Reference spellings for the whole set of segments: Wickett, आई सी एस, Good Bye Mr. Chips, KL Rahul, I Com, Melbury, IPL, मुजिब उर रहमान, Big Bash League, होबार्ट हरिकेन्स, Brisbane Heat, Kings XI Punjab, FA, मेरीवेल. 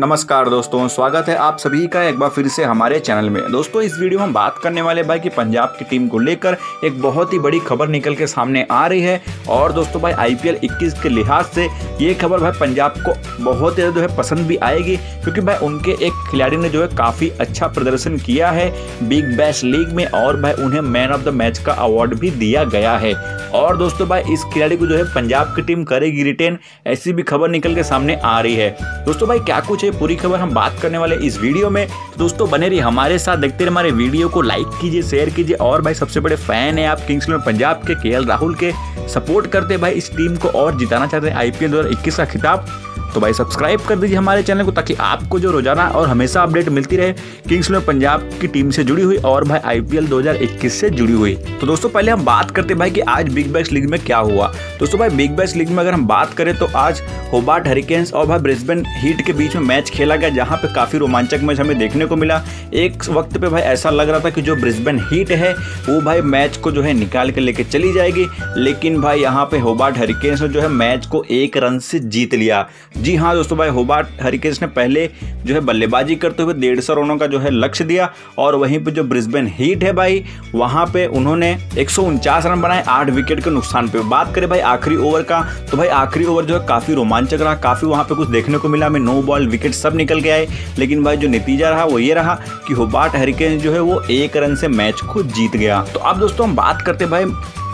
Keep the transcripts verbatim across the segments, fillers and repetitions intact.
नमस्कार दोस्तों, स्वागत है आप सभी का एक बार फिर से हमारे चैनल में। दोस्तों, इस वीडियो में हम बात करने वाले भाई कि पंजाब की टीम को लेकर एक बहुत ही बड़ी खबर निकल के सामने आ रही है। और दोस्तों भाई आईपीएल इक्कीस के लिहाज से ये खबर भाई पंजाब को बहुत ज़्यादा जो है पसंद भी आएगी, क्योंकि भाई उनके एक खिलाड़ी ने जो है काफ़ी अच्छा प्रदर्शन किया है बिग बैश लीग में, और भाई उन्हें मैन ऑफ द मैच का अवार्ड भी दिया गया है। और दोस्तों भाई इस खिलाड़ी को जो है पंजाब की टीम करेगी रिटेन, ऐसी भी खबर निकल के सामने आ रही है। दोस्तों भाई क्या कुछ पूरी खबर हम बात करने वाले इस वीडियो में। दोस्तों बने रहिए हमारे साथ, देखते रहिए हमारे वीडियो को, लाइक कीजिए, शेयर कीजिए। और भाई सबसे बड़े फैन है आप किंग्स इलेवन पंजाब के, केएल राहुल के, सपोर्ट करते भाई इस टीम को और जिताना चाहते हैं आईपीएल दो हज़ार इक्कीस का खिताब, तो भाई सब्सक्राइब कर दीजिए हमारे चैनल को, ताकि आपको जो रोजाना और हमेशा अपडेट मिलती रहे किंग्स इलेवन पंजाब की टीम से जुड़ी हुई और भाई आईपीएल दो हज़ार इक्कीस से जुड़ी हुई। तो दोस्तों पहले हम बात करते भाई कि आज बिग बैश लीग में क्या हुआ। दोस्तों भाई बिग बैश लीग में अगर हम बात करें तो आज होबार्ट हरिकेन्स और भाई ब्रिस्बेन हीट के बीच में मैच खेला गया, जहाँ पे काफी रोमांचक मैच हमें देखने को मिला। एक वक्त पे भाई ऐसा लग रहा था कि जो ब्रिस्बेन हीट है वो भाई मैच को जो है निकाल के लेके चली जाएगी, लेकिन भाई यहाँ पे होबार्ट हरिकेन्स ने जो है मैच को एक रन से जीत लिया। जी हाँ दोस्तों भाई होबार्ट हरिकेन्स ने पहले जो है बल्लेबाजी करते हुए डेढ़ सौ रनों का जो है लक्ष्य दिया, और वहीं पे जो ब्रिस्बेन हीट है भाई वहाँ पे उन्होंने एक सौ उनचास रन बनाए आठ विकेट के नुकसान पे। बात करें भाई आखिरी ओवर का, तो भाई आखिरी ओवर जो है काफ़ी रोमांचक रहा, काफ़ी वहाँ पे कुछ देखने को मिला। हमें नो बॉल विकेट सब निकल के आए, लेकिन भाई जो नतीजा रहा वो ये रहा कि होबार्ट हरिकेन्स जो है वो एक रन से मैच को जीत गया। तो अब दोस्तों हम बात करते भाई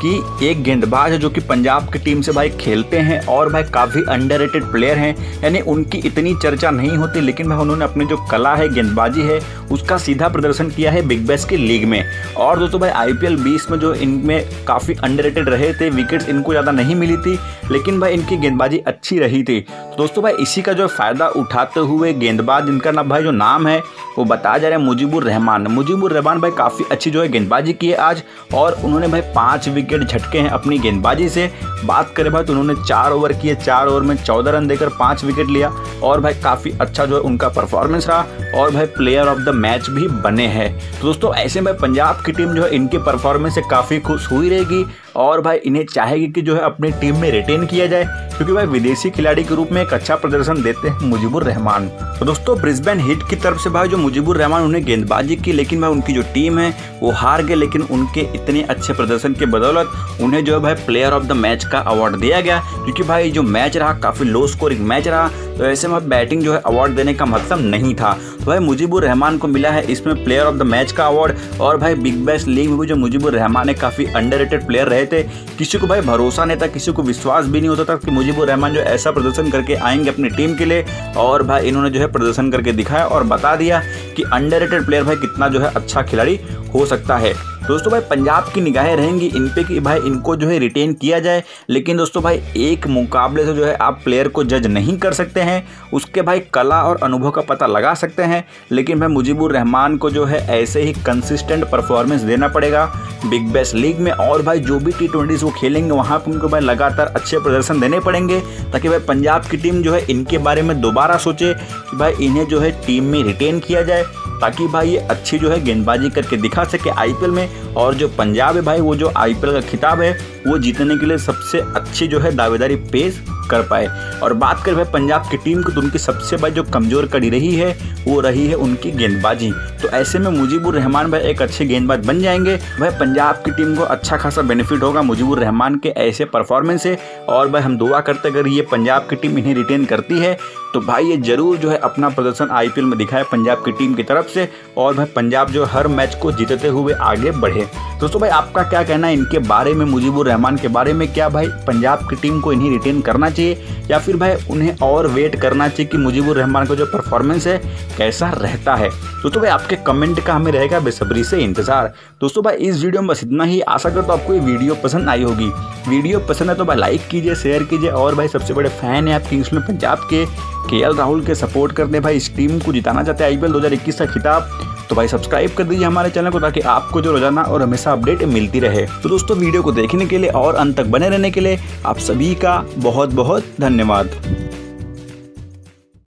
कि एक गेंदबाज है जो कि पंजाब की टीम से भाई खेलते हैं और भाई काफ़ी अंडररेटेड प्लेयर हैं, यानी उनकी इतनी चर्चा नहीं होती, लेकिन भाई उन्होंने अपनी जो कला है गेंदबाजी है उसका सीधा प्रदर्शन किया है बिग बैश की लीग में। और दोस्तों भाई आईपीएल बीस में जो इनमें काफ़ी अंडररेटेड रहे थे, विकेट्स इनको ज़्यादा नहीं मिली थी, लेकिन भाई इनकी गेंदबाजी अच्छी रही थी। तो दोस्तों भाई इसी का जो फ़ायदा उठाते हुए गेंदबाज, इनका ना भाई जो नाम है वो बताया जा रहा है मुजिब उर रहमान। मुजिब उर रहमान भाई काफ़ी अच्छी जो है गेंदबाजी की है आज, और उन्होंने भाई पाँच झटके हैं अपनी गेंदबाजी से। बात करें भाई तो उन्होंने चार ओवर किए, चार ओवर में चौदह रन देकर पांच विकेट लिया, और भाई काफ़ी अच्छा जो है उनका परफॉर्मेंस रहा, और भाई प्लेयर ऑफ द मैच भी बने हैं। तो दोस्तों ऐसे में पंजाब की टीम जो है इनके परफॉर्मेंस से काफ़ी खुश हुई रहेगी, और भाई इन्हें चाहेगी कि जो है अपनी टीम में रिटेन किया जाए, क्योंकि भाई विदेशी खिलाड़ी के रूप में एक अच्छा प्रदर्शन देते हैं मुजिब उर रहमान। तो दोस्तों ब्रिस्बेन हीट की तरफ से भाई जो मुजिब उर रहमान उन्हें गेंदबाजी की, लेकिन भाई उनकी जो टीम है वो हार गए, लेकिन उनके इतने अच्छे प्रदर्शन के बदौलत उन्हें जो है भाई प्लेयर ऑफ द मैच का अवार्ड दिया गया, क्योंकि भाई जो मैच रहा काफ़ी लो स्कोरिंग मैच रहा, तो ऐसे में बैटिंग जो है अवार्ड देने का मतलब नहीं था। तो भाई मुजिब उर रहमान को मिला है इसमें प्लेयर ऑफ द मैच का अवार्ड। और भाई बिग बैश लीग में भी जो मुजिब उर रहमान है काफ़ी अंडररेटेड प्लेयर रहे थे, किसी को भाई भरोसा नहीं था, किसी को विश्वास भी नहीं होता था कि मुजिब उर रहमान जो ऐसा प्रदर्शन करके आएंगे अपनी टीम के लिए, और भाई इन्होंने जो है प्रदर्शन करके दिखाया और बता दिया कि अंडररेटेड प्लेयर भाई कितना जो है अच्छा खिलाड़ी हो सकता है। दोस्तों भाई पंजाब की निगाहें रहेंगी इन पे कि भाई इनको जो है रिटेन किया जाए, लेकिन दोस्तों भाई एक मुकाबले से जो है आप प्लेयर को जज नहीं कर सकते हैं, उसके भाई कला और अनुभव का पता लगा सकते हैं, लेकिन भाई मुजिब उर रहमान को जो है ऐसे ही कंसिस्टेंट परफॉर्मेंस देना पड़ेगा बिग बैश लीग में। और भाई जो भी टी ट्वेंटीज़ वो खेलेंगे वहाँ पर उनको भाई लगातार अच्छे प्रदर्शन देने पड़ेंगे, ताकि भाई पंजाब की टीम जो है इनके बारे में दोबारा सोचे कि भाई इन्हें जो है टीम में रिटेन किया जाए, ताकि भाई ये अच्छी जो है गेंदबाजी करके दिखा सके आईपीएल में, और जो पंजाब है भाई वो जो आईपीएल का खिताब है वो जीतने के लिए सबसे अच्छी जो है दावेदारी पेश कर पाए। और बात करें भाई पंजाब की टीम की, तो उनकी सबसे भाई जो कमज़ोर कड़ी रही है वो रही है उनकी गेंदबाजी। तो ऐसे में मुजिब उर रहमान भाई एक अच्छे गेंदबाज बन जाएंगे, भाई पंजाब की टीम को अच्छा खासा बेनिफिट होगा मुजिब उर रहमान के ऐसे परफॉर्मेंस से। और भाई हम दुआ करते अगर ये पंजाब की टीम इन्हें रिटेन करती है तो भाई ये ज़रूर जो है अपना प्रदर्शन आईपीएल में दिखाए पंजाब की टीम की तरफ से, और भाई पंजाब जो हर मैच को जीतते हुए आगे बढ़े। दोस्तों भाई आपका क्या कहना है इनके बारे में, मुजिब उर रहमान के बारे में? क्या भाई पंजाब की टीम को इन्हें रिटेन करना चाहिए, या फिर भाई उन्हें और वेट करना चाहिए कि मुजिब उर रहमान का जो परफॉर्मेंस है कैसा रहता है? दोस्तों भाई आपके कमेंट का हमें रहेगा बेसब्री से इंतजार। दोस्तों भाई इस वीडियो में बस इतना ही, आशा करता हूँ आपको ये वीडियो पसंद आई होगी। वीडियो पसंद है तो भाई लाइक कीजिए, शेयर कीजिए, और भाई सबसे बड़े फैन है आप किंग्स इलेवन पंजाब के, केएल राहुल के, सपोर्ट करते हैं भाई इस टीम को, जिताना चाहते हैं आईपीएल दो हज़ार इक्कीस का खिताब, तो भाई सब्सक्राइब कर दीजिए हमारे चैनल को, ताकि आपको जो रोजाना और हमेशा अपडेट मिलती रहे। तो दोस्तों वीडियो को देखने के लिए और अंत तक बने रहने के लिए आप सभी का बहुत बहुत धन्यवाद।